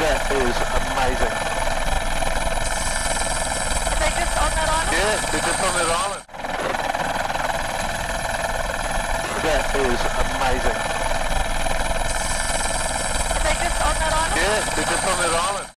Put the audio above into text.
That is amazing. Are they just on that island? Yeah, they're just on that island. That is amazing. Are they just on that island? Yeah, they're just on that island.